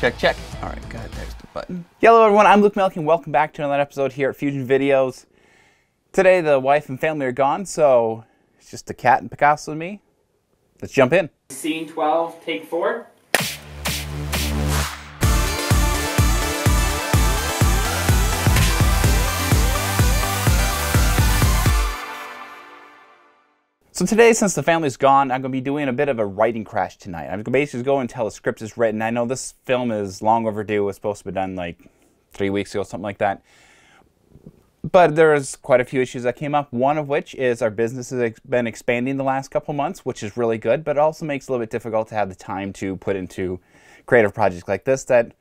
Check, check. All right, God, there's the button. Hello, everyone. I'm Luke Mielke, and welcome back to another episode here at Fusion Videos. Today, the wife and family are gone, so it's just the cat and Picasso and me. Let's jump in. Scene 12, take 4. So today, since the family's gone, I'm going to be doing a bit of a writing crash tonight. I'm basically going until the script is written. I know this film is long overdue. It's supposed to be done like 3 weeks ago, something like that. But there's quite a few issues that came up, one of which is our business has been expanding the last couple months, which is really good, but it also makes it a little bit difficult to have the time to put into creative projects like this that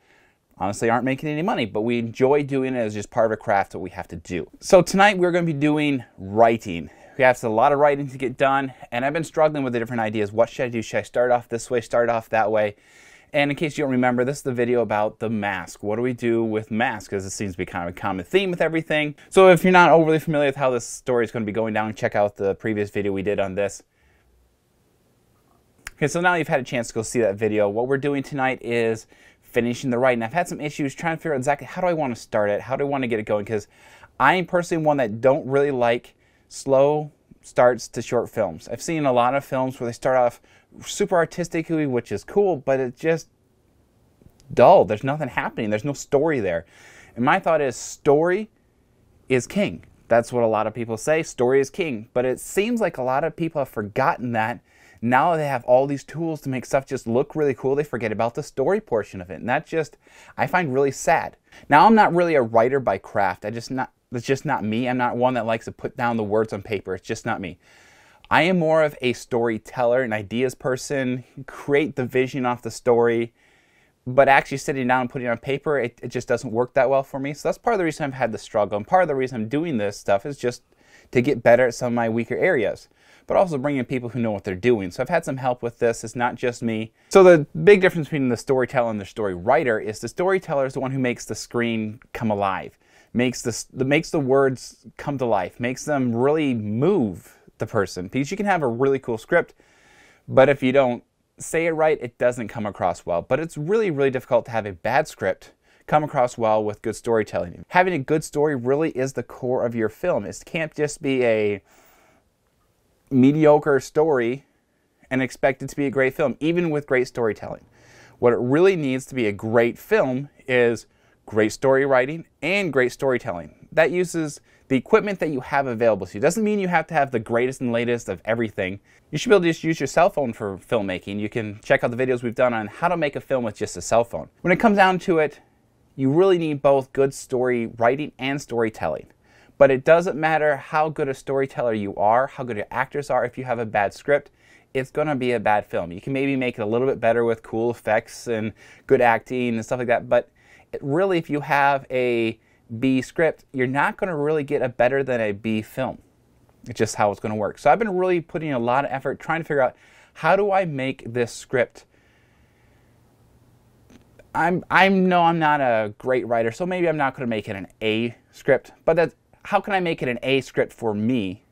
honestly aren't making any money, but we enjoy doing it as just part of a craft that we have to do. So tonight, we're going to be doing writing. We have a lot of writing to get done, and I've been struggling with the different ideas. What should I do? Should I start off this way, start off that way? And in case you don't remember, this is the video about the mask. What do we do with masks? Because it seems to be kind of a common theme with everything. So if you're not overly familiar with how this story is going to be going down, check out the previous video we did on this. Okay, so now you've had a chance to go see that video. What we're doing tonight is finishing the writing. I've had some issues trying to figure out exactly how do I want to start it? How do I want to get it going? Because I am personally one that don't really like slow starts to short films. I've seen a lot of films where they start off super artistically, which is cool, but it's just dull. There's nothing happening. There's no story there. And my thought is story is king. That's what a lot of people say. Story is king. But it seems like a lot of people have forgotten that. Now they have all these tools to make stuff just look really cool. They forget about the story portion of it. And that just, I find really sad. Now, I'm not really a writer by craft. That's just not me. I'm not one that likes to put down the words on paper. It's just not me. I am more of a storyteller, an ideas person, create the vision off the story, but actually sitting down and putting it on paper, it just doesn't work that well for me. So that's part of the reason I've had the struggle. And part of the reason I'm doing this stuff is just to get better at some of my weaker areas, but also bringing people who know what they're doing. So I've had some help with this. It's not just me. So the big difference between the storyteller and the story writer is the storyteller is the one who makes the screen come alive, makes the words come to life, makes them really move the person. Because you can have a really cool script, but if you don't say it right, it doesn't come across well. But it's really, really difficult to have a bad script come across well with good storytelling. Having a good story really is the core of your film. It can't just be a mediocre story and expect it to be a great film, even with great storytelling. What it really needs to be a great film is great story writing and great storytelling. That uses the equipment that you have available to you. Doesn't mean you have to have the greatest and latest of everything. You should be able to just use your cell phone for filmmaking. You can check out the videos we've done on how to make a film with just a cell phone. When it comes down to it, you really need both good story writing and storytelling. But it doesn't matter how good a storyteller you are, how good your actors are, if you have a bad script, it's going to be a bad film. You can maybe make it a little bit better with cool effects and good acting and stuff like that, but really, if you have a B script, you're not going to really get a better than a B film. It's just how it's going to work. So I've been really putting a lot of effort trying to figure out how do I make this script. I know I'm not a great writer, so maybe I'm not going to make it an A script. But that's, how can I make it an A script for me,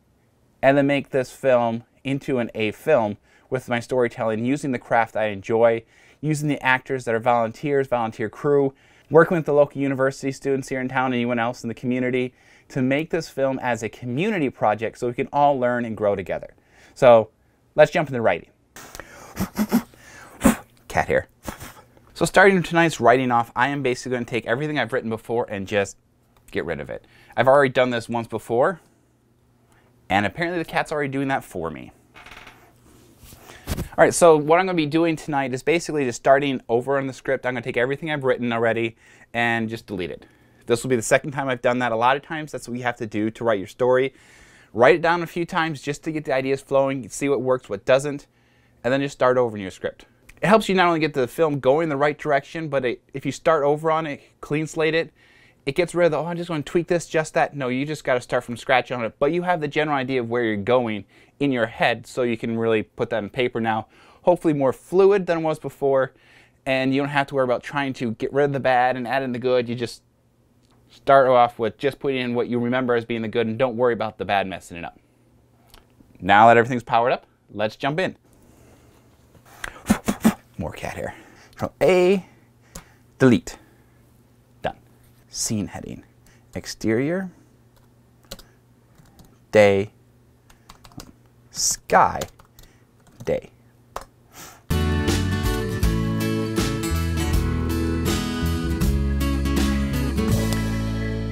and then make this film into an A film with my storytelling, using the craft I enjoy, using the actors that are volunteers, volunteer crew, working with the local university students here in town and anyone else in the community to make this film as a community project so we can all learn and grow together. So let's jump into writing. Cat hair. So starting tonight's writing off, I am basically going to take everything I've written before and just get rid of it. I've already done this once before, and apparently the cat's already doing that for me. All right, so what I'm going to be doing tonight is basically just starting over on the script. I'm going to take everything I've written already and just delete it. This will be the second time I've done that. A lot of times that's what you have to do to write your story. Write it down a few times just to get the ideas flowing, see what works, what doesn't, and then just start over in your script. It helps you not only get the film going in the right direction, but if you start over on it, clean slate it, it gets rid of the, oh, I'm just going to tweak this, just that. No, you just got to start from scratch on it. But you have the general idea of where you're going in your head, so you can really put that on paper now. Hopefully more fluid than it was before, and you don't have to worry about trying to get rid of the bad and add in the good. You just start off with just putting in what you remember as being the good, and don't worry about the bad messing it up. Now that everything's powered up, let's jump in. More cat hair. From A delete. Done. Scene heading. Exterior. Day. Sky. Day.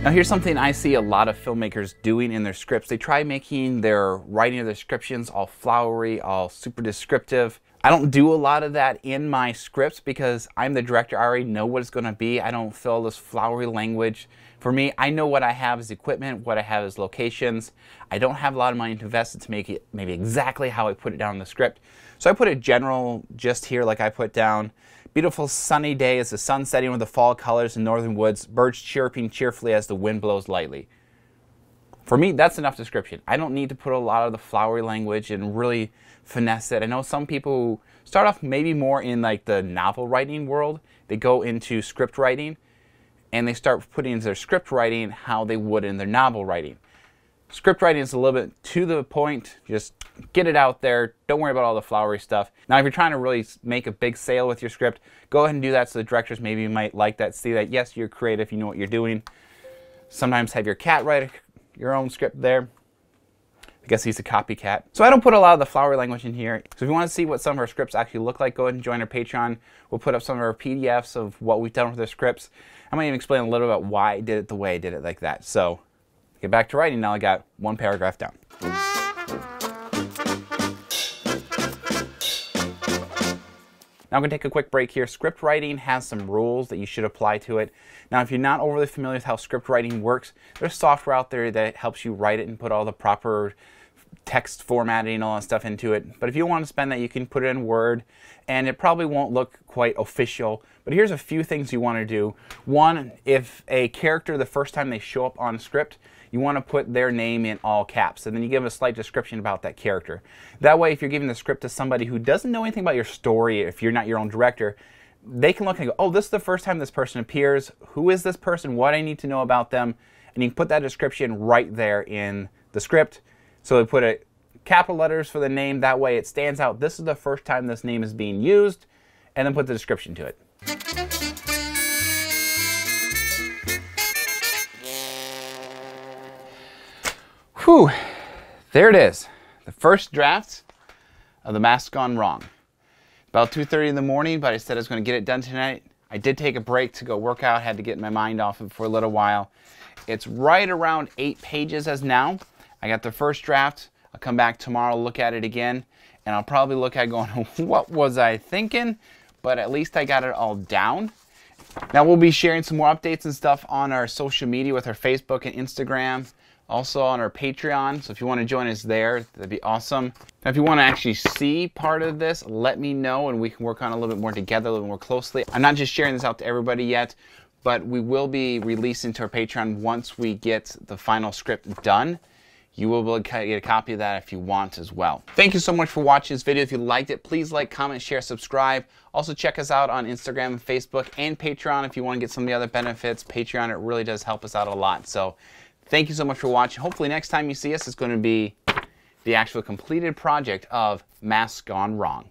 Now here's something I see a lot of filmmakers doing in their scripts. They try making their writing of their descriptions all flowery, all super descriptive. I don't do a lot of that in my scripts because I'm the director. I already know what it's going to be. I don't fill this flowery language. For me, I know what I have is equipment, what I have is locations. I don't have a lot of money to invest to make it maybe exactly how I put it down in the script. So I put a general gist here like I put down. Beautiful sunny day as the sun setting with the fall colors in northern woods, birds chirping cheerfully as the wind blows lightly. For me, that's enough description. I don't need to put a lot of the flowery language and really finesse it. I know some people who start off maybe more in like the novel writing world, they go into script writing and they start putting into their script writing how they would in their novel writing. Script writing is a little bit to the point, just get it out there, don't worry about all the flowery stuff. Now if you're trying to really make a big sale with your script, go ahead and do that so the directors maybe might like that, see that yes, you're creative, you know what you're doing. Sometimes have your cat write your own script there. I guess he's a copycat. So I don't put a lot of the flowery language in here. So if you want to see what some of our scripts actually look like, go ahead and join our Patreon. We'll put up some of our PDFs of what we've done with our scripts. I might even explain a little about why I did it the way I did it like that. So get back to writing. Now I got one paragraph down. Now I'm going to take a quick break here. Script writing has some rules that you should apply to it. Now if you're not overly familiar with how script writing works, there's software out there that helps you write it and put all the proper text formatting and all that stuff into it. But if you want to spend that, you can put it in Word and it probably won't look quite official. But here's a few things you want to do. One, if a character the first time they show up on script, you want to put their name in all caps and then you give a slight description about that character. That way if you're giving the script to somebody who doesn't know anything about your story, if you're not your own director, they can look and go, oh, this is the first time this person appears. Who is this person? What I need to know about them? And you can put that description right there in the script. So we put a capital letters for the name, that way it stands out. This is the first time this name is being used, and then put the description to it. Whew, there it is. The first draft of the Masks Gone Wrong. About 2:30 in the morning, but I said I was gonna get it done tonight. I did take a break to go work out, had to get my mind off it for a little while. It's right around 8 pages as now. I got the first draft. I'll come back tomorrow, look at it again, and I'll probably look at it going, what was I thinking? But at least I got it all down. Now we'll be sharing some more updates and stuff on our social media with our Facebook and Instagram, also on our Patreon. So if you want to join us there, that'd be awesome. Now if you want to actually see part of this, let me know and we can work on it a little bit more together, a little more closely. I'm not just sharing this out to everybody yet, but we will be releasing to our Patreon once we get the final script done. You will be able to get a copy of that if you want as well. Thank you so much for watching this video. If you liked it, please like, comment, share, subscribe. Also check us out on Instagram and Facebook and Patreon if you want to get some of the other benefits. Patreon, it really does help us out a lot. So thank you so much for watching. Hopefully next time you see us, it's going to be the actual completed project of Masks Gone Wrong.